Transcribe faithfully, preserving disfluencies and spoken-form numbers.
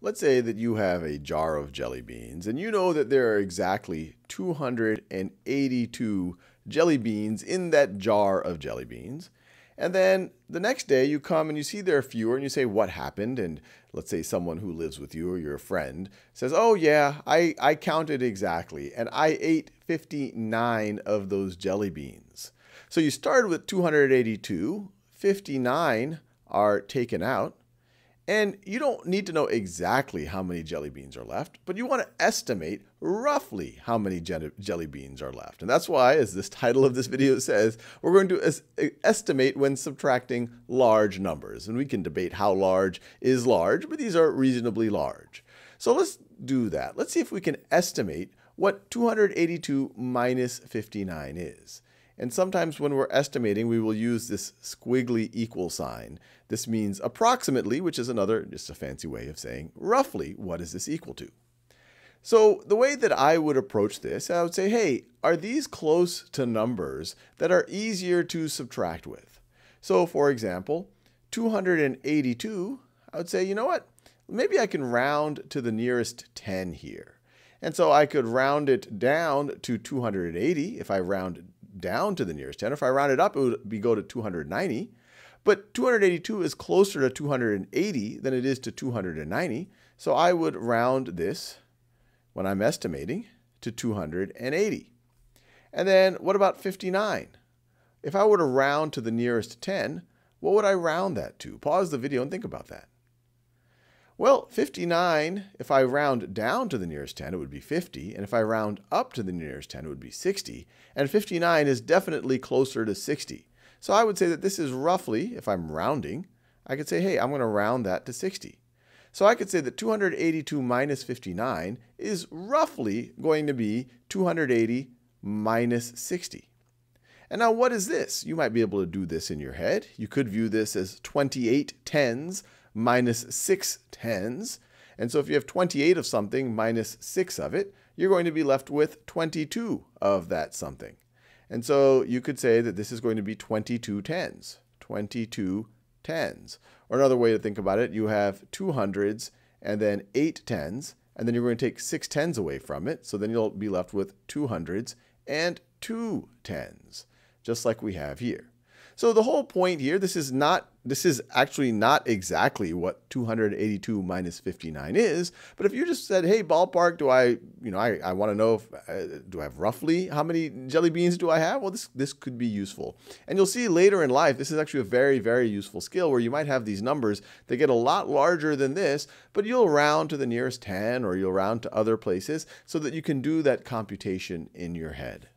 Let's say that you have a jar of jelly beans, and you know that there are exactly two hundred eighty-two jelly beans in that jar of jelly beans. And then the next day you come and you see there are fewer, and you say, what happened? And let's say someone who lives with you or your friend says, oh yeah, I, I counted exactly, and I ate fifty-nine of those jelly beans. So you started with two hundred eighty-two, fifty-nine are taken out. And you don't need to know exactly how many jelly beans are left, but you want to estimate roughly how many jelly beans are left. And that's why, as this title of this video says, we're going to estimate when subtracting large numbers. And we can debate how large is large, but these are reasonably large. So let's do that. Let's see if we can estimate what two hundred eighty-two minus fifty-nine is. And sometimes when we're estimating, we will use this squiggly equal sign. This means approximately, which is another, just a fancy way of saying roughly, what is this equal to? So the way that I would approach this, I would say, hey, are these close to numbers that are easier to subtract with? So for example, two hundred eighty-two, I would say, you know what? Maybe I can round to the nearest ten here. And so I could round it down to two hundred eighty if I round it down to the nearest ten. If I round it up, it would be go to two hundred ninety. But two hundred eighty-two is closer to two hundred eighty than it is to two hundred ninety. So I would round this, when I'm estimating, to two hundred eighty. And then what about fifty-nine? If I were to round to the nearest ten, what would I round that to? Pause the video and think about that. Well, fifty-nine, if I round down to the nearest ten, it would be fifty. And if I round up to the nearest ten, it would be sixty. And fifty-nine is definitely closer to sixty. So I would say that this is roughly, if I'm rounding, I could say, hey, I'm going to round that to sixty. So I could say that two hundred eighty-two minus fifty-nine is roughly going to be two hundred eighty minus sixty. And now what is this? You might be able to do this in your head. You could view this as twenty-eight tens minus six tens. And so if you have twenty-eight of something minus six of it, you're going to be left with twenty-two of that something. And so you could say that this is going to be twenty-two tens, twenty-two tens. Or another way to think about it, you have two hundreds and then eight tens, and then you're going to take six tens away from it. So then you'll be left with two hundreds and two tens, just like we have here. So the whole point here, this is not, this is actually not exactly what two hundred eighty-two minus fifty-nine is, but if you just said, hey, ballpark, do I, you know, I, I want to know if, uh, do I have roughly, how many jelly beans do I have? Well, this, this could be useful. And you'll see later in life, this is actually a very, very useful skill where you might have these numbers that get a lot larger than this, but you'll round to the nearest ten or you'll round to other places so that you can do that computation in your head.